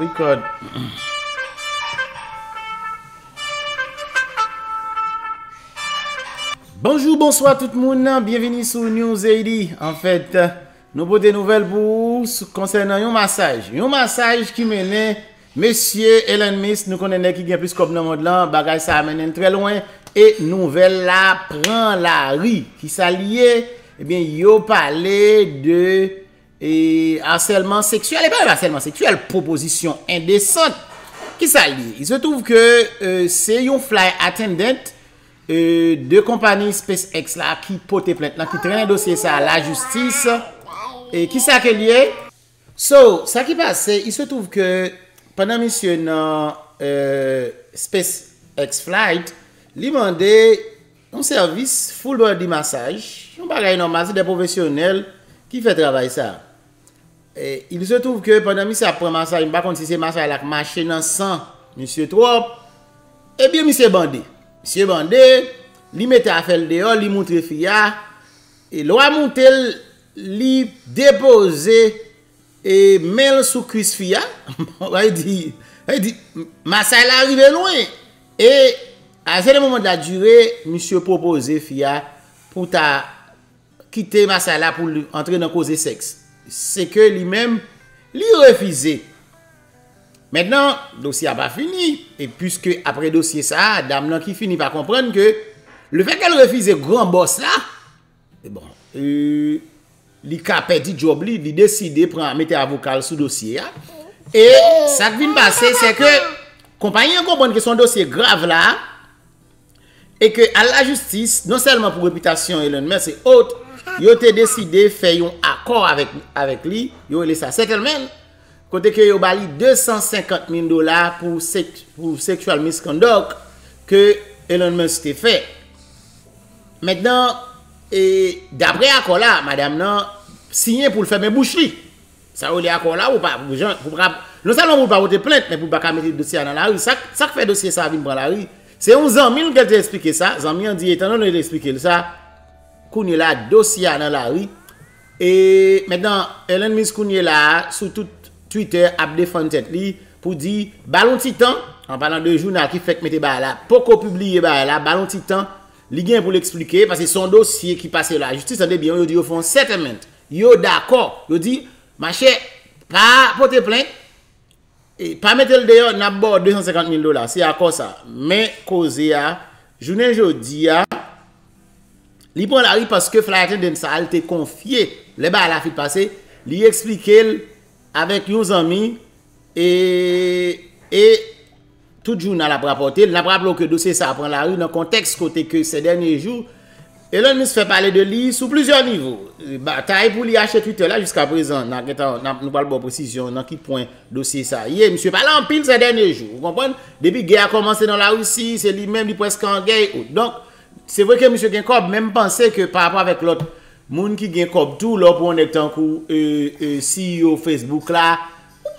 we could. Bonjour, bonsoir tout le monde. Bienvenue sur News AD. En fait, nous avons des nouvelles pour concernant un massage. Un massage qui mène Monsieur Elon Musk, nous connaissons qui vient plus comme dans le monde là. Bagage ça amène très loin. Et nouvelle là prend la rue qui s'allie. Eh bien, yo parlé de harcèlement sexuel. Et pas harcèlement sexuel, proposition indécente qui s'allie. Il se trouve que c'est un flight attendant de compagnie SpaceX là qui porte plainte, là, qui traîne dossier ça à la justice. Et qui ça qui lié? So, ça qui passe, il se trouve que pendant monsieur dans SpaceX flight, il demandait un service full body massage, un bagage normal, c'est des professionnels qui fait travail ça. Et il se trouve que pendant monsieur après massage, par contre si c'est massage la marcher dans sang, monsieur trop. Et bien monsieur bandé, il mettait à faire dehors, il montrait fia et loi monter li déposer et mail sous cuisse fia. il dit massage arrivé loin et à ce moment de la durée, monsieur proposé fia pour ta quitter massage là pour entrer dans cause sexe. C'est que lui-même lui refusé. Maintenant, le dossier n'a pas fini. Et puisque après le dossier, ça, dame qui finit par comprendre que le fait qu'elle refuse grand boss là, bon, il a perdu job, il a décidé de mettre avocat sous dossier. Là. Et ça qui vient de passer, c'est que compagnie comprend que son dossier grave là, et que à la justice, non seulement pour réputation Elon Musk et autres, ils ont décidé de faire un accord avec lui, ils ont laissé ça settlement. Côté que yo bali $250,000 pour sexual misconduct que Elon Musk a fait. Maintenant, et d'après accord là, madame nan signé pour le faire mes boucheries. Ça ou les accord là ou pas pour non seulement pour pas voter plainte mais pour pas mettre dossier dans la rue. Ça fait dossier ça vient dans la rue. C'est 11 ans mille que j'ai expliqué ça, Zami on dit étant donné expliquer ça qu'on la dossier dans la rue et maintenant Elon Musk qu'on là sous toute Twitter a défendu tête li pour dire ballon titan en parlant de journal qui fait que mettez ba là poko publier ba là ballon titan li gen pour l'expliquer parce que son dossier qui passe la justice en bien yo dit yo font settlement yo d'accord yo dit ma chère pas porter plainte et pas mettre le dehors n'a bord $250,000 c'est accord ça mais causer a journée jodi a li prend la rue parce que flight attendant ça a été confié les ba la fi passer li expliquer avec nos amis et tout journal a rapporté, il a rapporté que dossier ça prend la rue dans le contexte côté que ces derniers jours, Elon Musk fait parler de lui sous plusieurs niveaux. Bataille pour lui acheter Twitter là jusqu'à présent, nous parlons de précision, dans qui point dossier ça. Hier, monsieur parle en pile ces derniers jours, vous comprenez? Depuis guerre a commencé dans la Russie, c'est lui-même qui presque en guerre. Donc, c'est vrai que monsieur Genkob même pensait que par rapport avec l'autre, moun qui gagne comme tout là pour on est en coup CEO Facebook là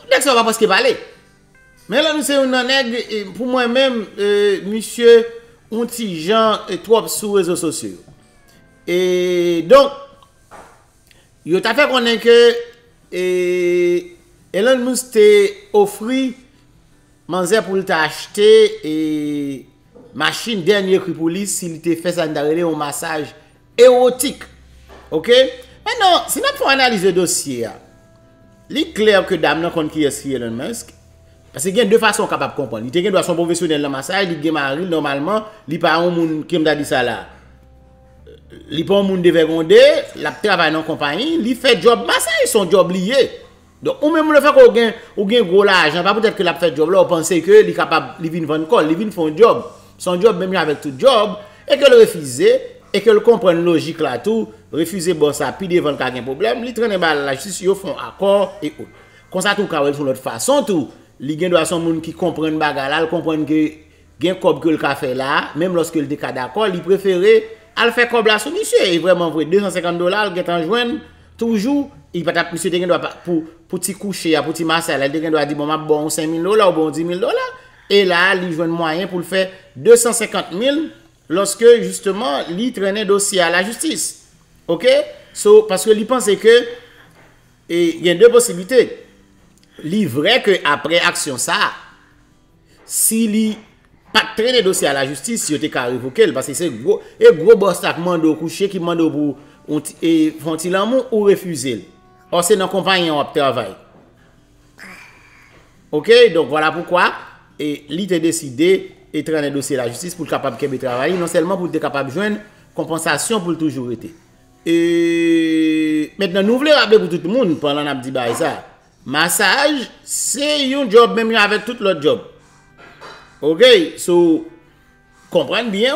nèg ça va parce qu'il parler mais là nous c'est un nèg pour moi même monsieur un petit gens trop sur réseaux sociaux et donc yo t'a fait connaître que Elon Musk t'est offri manzer pour t'acheter et machine dernier cri pour lui s'il t'est fait ça d'arrêter un massage érotique. Ok? Maintenant, si nous faisons analyse de dossier, il est clair que dame n'a pas qui est Elon Musk. Parce qu'il y a deux façons capables de comprendre. Il y a son professionnel dans le massage, il y a mari, normalement, il n'y a pas un monde qui m'a dit ça là. Il n'y a pas un monde de vergondé, il travaille dans la compagnie, il fait job massage, son job lié. Donc, ou même le fait qu'on a un gros l'argent, pas peut-être que l'a fait job là, on pense qu'il est capable de vendre un col, il vient faire un job. Son job, même avec tout job, et que le refuser. Et que le comprenne logique là tout, refuser bon ça, puis devant qu'il y a un problème, il traîne mal la justice, ils font accord et autres. Comme ça, tout le sur l'autre façon, tout, il y a des gens qui comprennent bagarre là, ils comprennent que il y a un cob que le café là, même lorsque le décade d'accord, il préférait aller faire cob là sur monsieur. Et vraiment, vrai, $250, il est en joint, toujours, il va taper monsieur, il doit pour petit coucher, pour petit massage, il doit dire bon, bon $5,000 ou bon $10,000, et là, il joue un moyen pour le faire $250,000. Lorsque justement il traînait dossier à la justice. Ok? So, parce que il pensait que il y a deux possibilités. li vrai que après action ça, si li pas traîner dossier à la justice, il était qu'à révoquer parce que c'est gros et gros boss qui mande au coucher qui mande pour et font-ils l'amour ou refuser. Or c'est dans compagnie on travail. OK, donc voilà pourquoi et li te décidé et traîner dossier à la justice pour capable qu'elle travailler non seulement pour être capable joindre compensation pour toujours été. Et maintenant nous voulons rappeler pour tout le monde pendant n'a dit bail ça. Massage c'est un job même avec tout l'autre job. OK, so comprendre bien.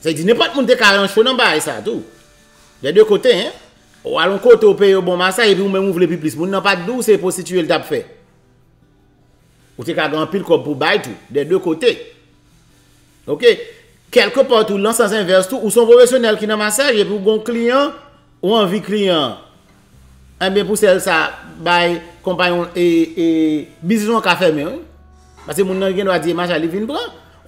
C'est dit n'importe monde qui a un chou dans bail ça tout. Il y a deux côtés hein. Ou à l'un côté au pays au bon massage et puis ou même ouvre plus plus monde n'a pas d'où c'est prostituer le t'a fait. Ou t'es qu'à grand pile comme pour bail tout des deux côtés. OK, quelque part tout l'ensemble inverse tout ou son professionnel qui dans massage et pour bon client ou envie client. Eh bien pour celle ça bail compagnon et business qu'a fermé hein. Parce que mon nan gen doit dire massage li vinn prend.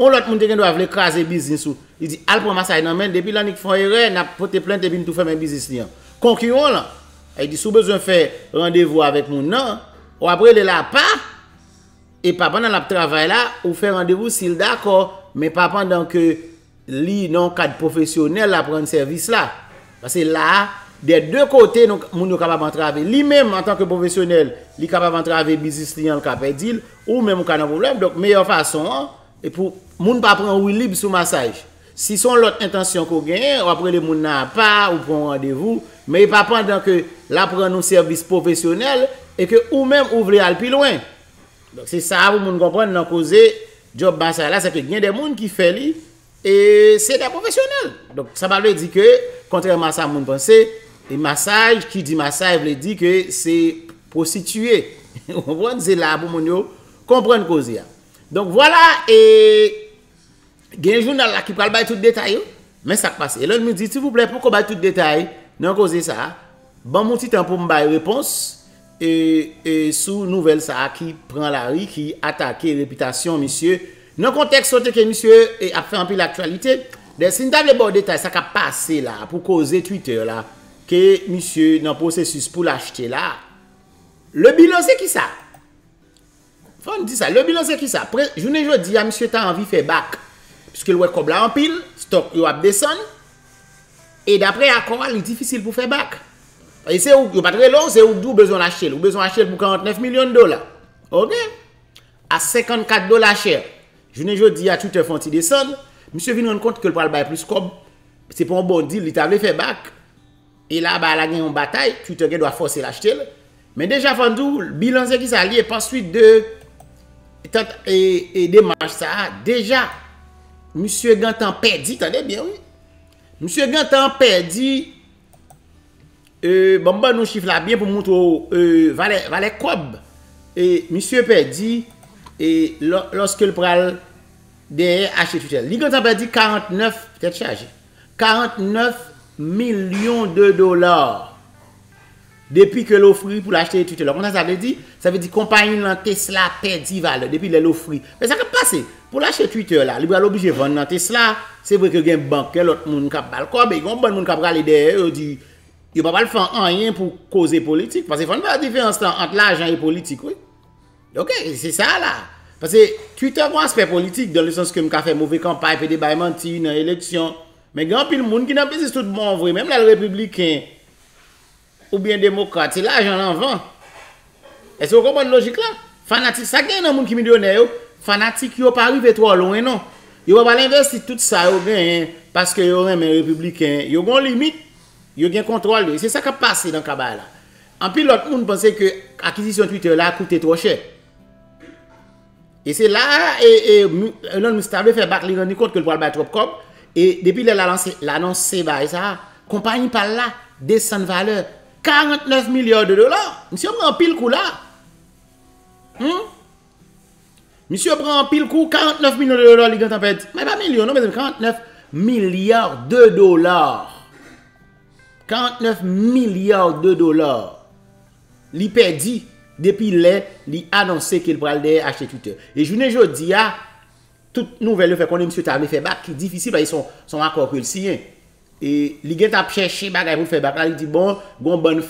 On l'autre moun te gen doit vle craser business ou. Il dit al prend massage nan men depuis l'année font erreur n'a porté plainte et vinn tout fermer business li. Concurrent là, il dit sous besoin faire rendez-vous avec mon nan ou après le la pas et pas pendant la travail là ou faire rendez-vous s'il d'accord mais pas pendant que li non cadre professionnel la prendre service là parce que là des deux côtés donc moun capable entraver lui-même en tant que professionnel li capable entraver business client cap perdil ou même ka nan problème donc meilleure façon hein, et pour moun pas prendre ou libre sous massage si son l'autre intention qu'on gagne ou après le moun n'a pas ou prend rendez-vous mais pas pendant que la prend nos service professionnel et que ou même ouvrir al plus loin donc c'est ça pour moun comprendre dans causer job massage là c'est que gagne des moun qui fait li et c'est des professionnels donc ça va veut dire que contrairement à ça moun penser. Et massage, qui dit massage, il dit que c'est prostitué. Vous comprenez, c'est là pour mon comprendre cause. Donc voilà, et il y a un journal là qui parle de tout détail. Mais ça passe. Et là, il me dit, s'il vous plaît, pourquoi tout détail? Non, cause ça. Bon, mon petit temps pour me faire réponse. Et sous nouvelle ça qui prend la rue, qui attaque réputation, monsieur. Dans le contexte, que monsieur a fait un peu l'actualité. Des signes de détail, ça qui a passé là, pour causer Twitter là. Que monsieur dans le processus pour l'acheter là. Le bilan c'est qui ça? Faut dire ça, le bilan c'est qui ça? Je dis à monsieur t'as envie de faire bac parce que le comme là en pile, stock il va descendre et d'après accord, il est difficile pour faire bac. Et c'est où pas très long, c'est où d'où besoin l'acheter, ou besoin acheter pour $49 million. OK? À $54 cher. Je dis à Twitter font il descendre, monsieur vient rendre compte que le prix bail plus comme c'est pas un bon deal, il t'a fait bac. Et là, bah, la gagne en bataille, Twitter doit forcer l'acheter. Mais déjà, Fandou, le bilan c'est qui s'allie par suite de démarche ça. Déjà, monsieur Gantan perdu, attendez bien, oui. Monsieur Gantan perdu, bon, nous chiffre là bien pour montrer Valet Cob. Et monsieur perdu, et lorsque le pral derrière acheter Twitter. Li Gantan perdu 49, peut-être chargé. 49 millions de dollars depuis que l'offre pour l'acheter Twitter. Alors, ça veut dire compagnie Tesla perdu valeur depuis l'offre. Mais ça peut passer pour l'acheter Twitter là, il va l'obliger vendre dans Tesla. C'est vrai que gain banque l'autre monde cap balcob et bon monde cap aller derrière dit il va pas le faire rien pour causer politique parce qu'il faut pas la différence entre l'argent et politique oui. OK, c'est ça là. Parce que Twitter un aspect politique dans le sens que me fait mauvais campagne et débat menti dans élection. Mais grand pile monde qui n'a pas tout bon vrai même les républicains ou bien démocrates c'est l'argent en vent. Est-ce que vous comprenez la logique là? Fanatique ça gagne dans monde qui millionnaire fanatique yo pas arrivé trop loin non. Yo va pas investir tout ça yo gagne parce que yo aime les républicains, yo gon limite, yo gagne contrôle. C'est ça qui a passé dans Kabala là. En pile l'autre monde pensait que acquisition Twitter là coûtait trop cher. Et c'est là et Elon Musk a fait back les compte que le poil bat trop comme. Et depuis l'annonce, c'est ça. Compagnie par là, descend valeur. 49 milliards de dollars. Monsieur prend pile coup là. Monsieur prend pile coup, 49 millions de dollars, les gars t'en pète. Mais pas millions, non, mais 49 milliards de dollars. 49 milliards de dollars. Li perdu depuis li annoncé qu'il va aller acheter Twitter. Et je ne dis pas. Toute nouvelle fait qu'on est monsieur Tablé fait bac qui est difficile parce qu'ils sont accords que le sien. Et les gens t'a cherché bagay pour faire bac. Ils disent bon,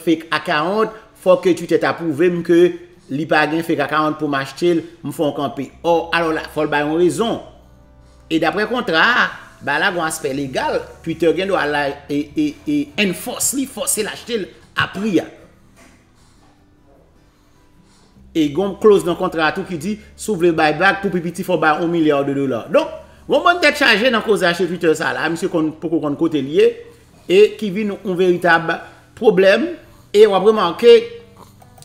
fake à 40, faut que tu t'es approuvé que li pa gen fait 40 pour m'acheter, me font camper. Or alors là, faut ba yon raison. Et d'après contrat, bah là gon aspect légal, Twitter gen doit la et enforce li, forcer l'acheter à prix. Et gon clause dans contrat tout qui dit s'ouvre buyback pour petit faut ba 1 milliard $. Donc, gon bon tête chargé dans cause acheter Twitter ça là, monsieur kon poko kon côté lié et qui vit un véritable problème et on a remarqué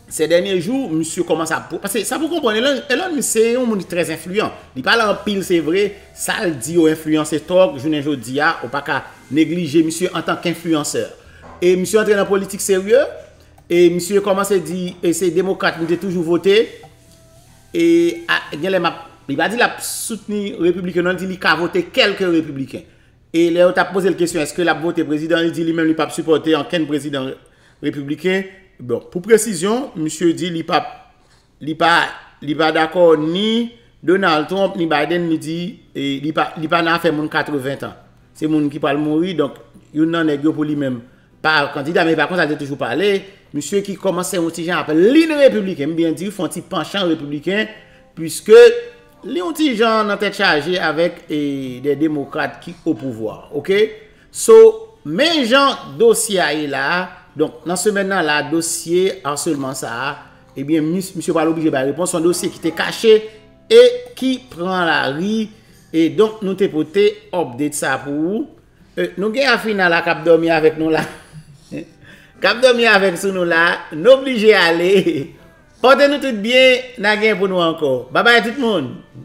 ces derniers jours, monsieur commence à... Parce que ça vous comprenez, Elon c'est un monde très influent. Il parle en pile, c'est vrai. Ça le dit aux influenceurs, je ne veux dire, on ne peut pas négliger monsieur en tant qu'influenceur. Et monsieur entre dans la politique sérieuse. Et monsieur commence à dire, et c'est démocrate, il a toujours voté. Et il va dire qu'il a soutenu les républicains, il a voté quelques républicains. Et là, on a posé la question, est-ce que la voté président, il dit lui-même, il ne peut pas supporter aucun président républicain. Bon, pour précision, monsieur dit il n'est pas d'accord ni Donald Trump ni Biden, il dit il n'est pas n'a fait mon 80 ans. C'est mon qui parle mourir, donc il n'en est pour lui-même. Pas candidat, mais par contre, ça a toujours parlé. Monsieur qui commence à un petit genre appelé l'île républicain, bien dit, font petit penchant républicain, puisque les petits gens ont été chargés avec des démocrates qui au pouvoir. Ok? So, mes gens dossier là. Donc, dans ce maintenant-là, dossier harcèlement ça, eh bien, monsieur pas obligé de répondre. Son dossier qui était caché et qui prend la rue. Et donc, nous t'ai porté update ça pour vous. Nous avons fini la cap dormir avec nous là. Cap dormir avec nous là. Nous obligé d'aller. Portez-nous tout bien. Nous avons pour nous encore. Bye bye tout le monde.